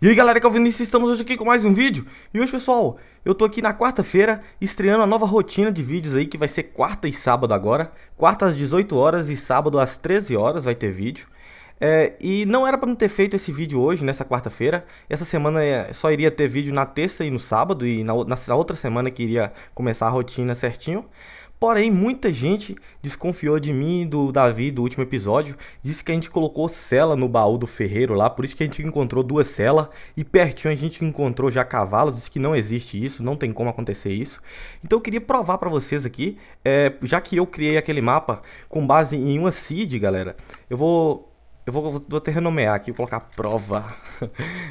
E aí galera, que é o Vinícius, estamos hoje aqui com mais um vídeo. E hoje, pessoal, eu tô aqui na quarta-feira estreando a nova rotina de vídeos aí, que vai ser quarta e sábado agora. Quarta às 18 horas e sábado às 13 horas vai ter vídeo. E não era pra não ter feito esse vídeo hoje, nessa quarta-feira. Essa semana só iria ter vídeo na terça e no sábado, e na outra semana que iria começar a rotina certinho. Porém, muita gente desconfiou de mim e do Davi do último episódio. Disse que a gente colocou sela no baú do ferreiro lá, por isso que a gente encontrou duas selas. E pertinho a gente encontrou já cavalos, disse que não existe isso, não tem como acontecer isso. Então eu queria provar pra vocês aqui, já que eu criei aquele mapa com base em uma seed, galera. Eu vou até renomear aqui, vou colocar prova.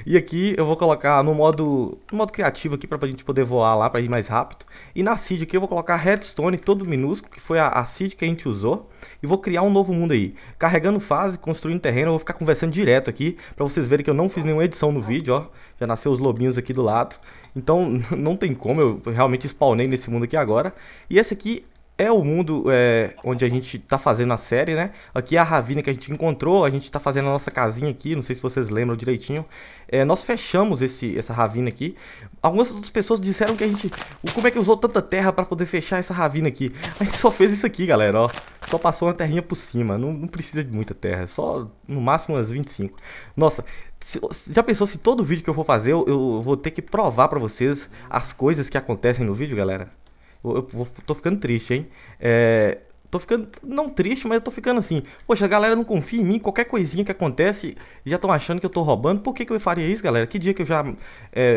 E aqui eu vou colocar no modo criativo aqui, pra gente poder voar lá, pra ir mais rápido. E na seed aqui eu vou colocar redstone todo minúsculo, que foi a seed que a gente usou. E vou criar um novo mundo aí, carregando fase, construindo terreno. Eu vou ficar conversando direto aqui, pra vocês verem que eu não fiz nenhuma edição no vídeo, ó. Já nasceu os lobinhos aqui do lado. Então não tem como, eu realmente spawnei nesse mundo aqui agora. E esse aqui é o mundo onde a gente tá fazendo a série, né? Aqui é a ravina que a gente encontrou, a gente tá fazendo a nossa casinha aqui, não sei se vocês lembram direitinho. Nós fechamos essa ravina aqui. Algumas outras pessoas disseram que a gente... Como é que usou tanta terra pra poder fechar essa ravina aqui? A gente só fez isso aqui, galera, ó. Só passou uma terrinha por cima, não precisa de muita terra, só no máximo umas 25. Nossa, já pensou se todo vídeo que eu for fazer, eu vou ter que provar pra vocês as coisas que acontecem no vídeo, galera? Eu tô ficando triste, hein? Tô ficando, não triste, mas eu tô ficando assim. Poxa, a galera não confia em mim, qualquer coisinha que acontece, já estão achando que eu tô roubando. Por que que eu faria isso, galera? Que dia que eu já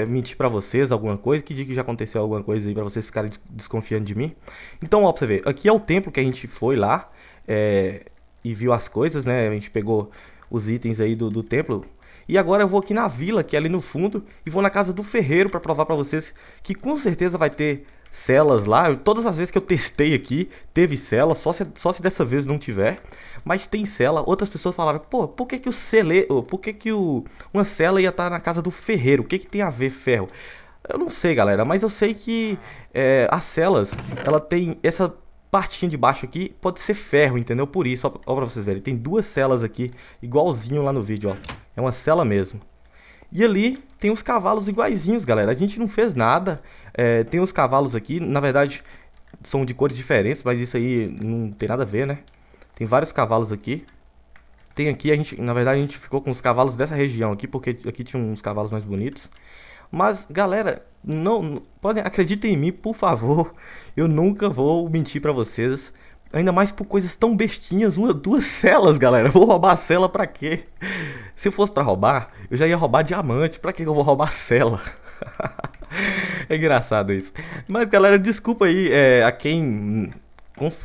menti pra vocês alguma coisa? Que dia que já aconteceu alguma coisa aí pra vocês ficarem desconfiando de mim? Então, ó, pra você ver, aqui é o templo que a gente foi lá e viu as coisas, né? A gente pegou os itens aí do templo. E agora eu vou aqui na vila, que é ali no fundo, e vou na casa do ferreiro pra provar pra vocês que com certeza vai ter celas lá. Todas as vezes que eu testei aqui, teve cela, só se dessa vez não tiver. Mas tem cela. Outras pessoas falaram, pô, por que que uma cela ia estar na casa do ferreiro? O que que tem a ver ferro? Eu não sei, galera, mas eu sei que as celas, ela tem essa partinha de baixo aqui, pode ser ferro, entendeu? Por isso, ó pra vocês verem, tem duas celas aqui, igualzinho lá no vídeo, ó. É uma cela mesmo. E ali tem uns cavalos iguaizinhos, galera. A gente não fez nada. Tem uns cavalos aqui, na verdade são de cores diferentes, mas isso aí não tem nada a ver, né? Tem vários cavalos aqui. Tem aqui, na verdade a gente ficou com os cavalos dessa região aqui, porque aqui tinha uns cavalos mais bonitos. Mas, galera, não podem, acreditem em mim, por favor. Eu nunca vou mentir pra vocês. Ainda mais por coisas tão bestinhas, duas celas, galera. Vou roubar a cela pra quê? Se fosse pra roubar, eu já ia roubar diamante. Pra que eu vou roubar a cela? É engraçado isso. Mas, galera, desculpa aí a quem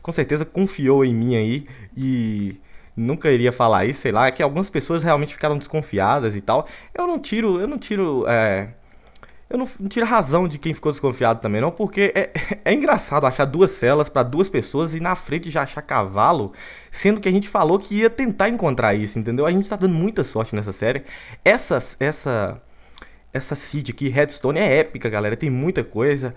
com certeza confiou em mim aí e nunca iria falar isso, sei lá. É que algumas pessoas realmente ficaram desconfiadas e tal. Eu não tiro a razão de quem ficou desconfiado também, não, porque é engraçado achar duas celas para duas pessoas e na frente já achar cavalo, sendo que a gente falou que ia tentar encontrar isso, entendeu? A gente tá dando muita sorte nessa série. Essa seed aqui, redstone, é épica, galera, tem muita coisa.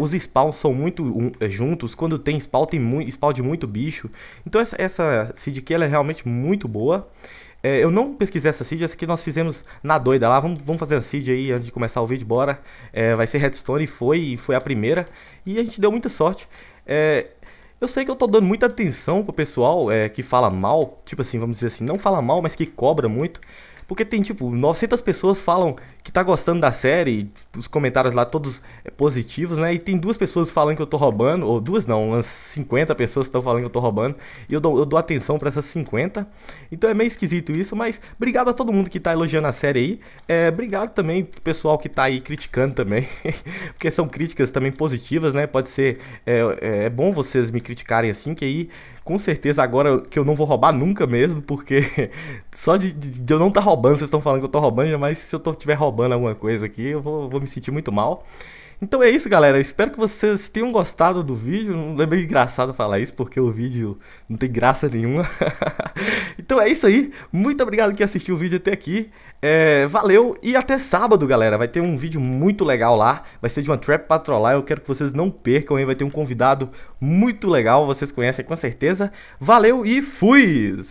Os spawns são muito juntos, quando tem spawn de muito bicho. Então essa seed aqui, ela é realmente muito boa. Eu não pesquisei essa seed, essa aqui nós fizemos na doida lá. Vamos fazer a seed aí antes de começar o vídeo, bora. Vai ser redstone, e foi a primeira. E a gente deu muita sorte. Eu sei que eu tô dando muita atenção pro pessoal que fala mal. Tipo assim, vamos dizer assim, não fala mal, mas que cobra muito. Porque tem tipo 900 pessoas falam que tá gostando da série, os comentários lá todos positivos, né? E tem duas pessoas falando que eu tô roubando, ou duas não, umas 50 pessoas estão falando que eu tô roubando. E eu dou atenção pra essas 50. Então é meio esquisito isso, mas obrigado a todo mundo que tá elogiando a série aí. Obrigado também pro pessoal que tá aí criticando também. Porque são críticas também positivas, né? Pode ser... É bom vocês me criticarem assim, que aí... Com certeza agora que eu não vou roubar nunca mesmo, porque só de eu não tá roubando, vocês estão falando que eu tô roubando, mas se eu estiver roubando alguma coisa aqui, eu vou me sentir muito mal. Então é isso, galera, espero que vocês tenham gostado do vídeo. Não é meio engraçado falar isso, porque o vídeo não tem graça nenhuma. Então é isso aí, muito obrigado que assistiu o vídeo até aqui. Valeu e até sábado, galera. Vai ter um vídeo muito legal lá. Vai ser de uma trap pra trollar. Eu quero que vocês não percam, hein? Vai ter um convidado muito legal. Vocês conhecem com certeza. Valeu e fui!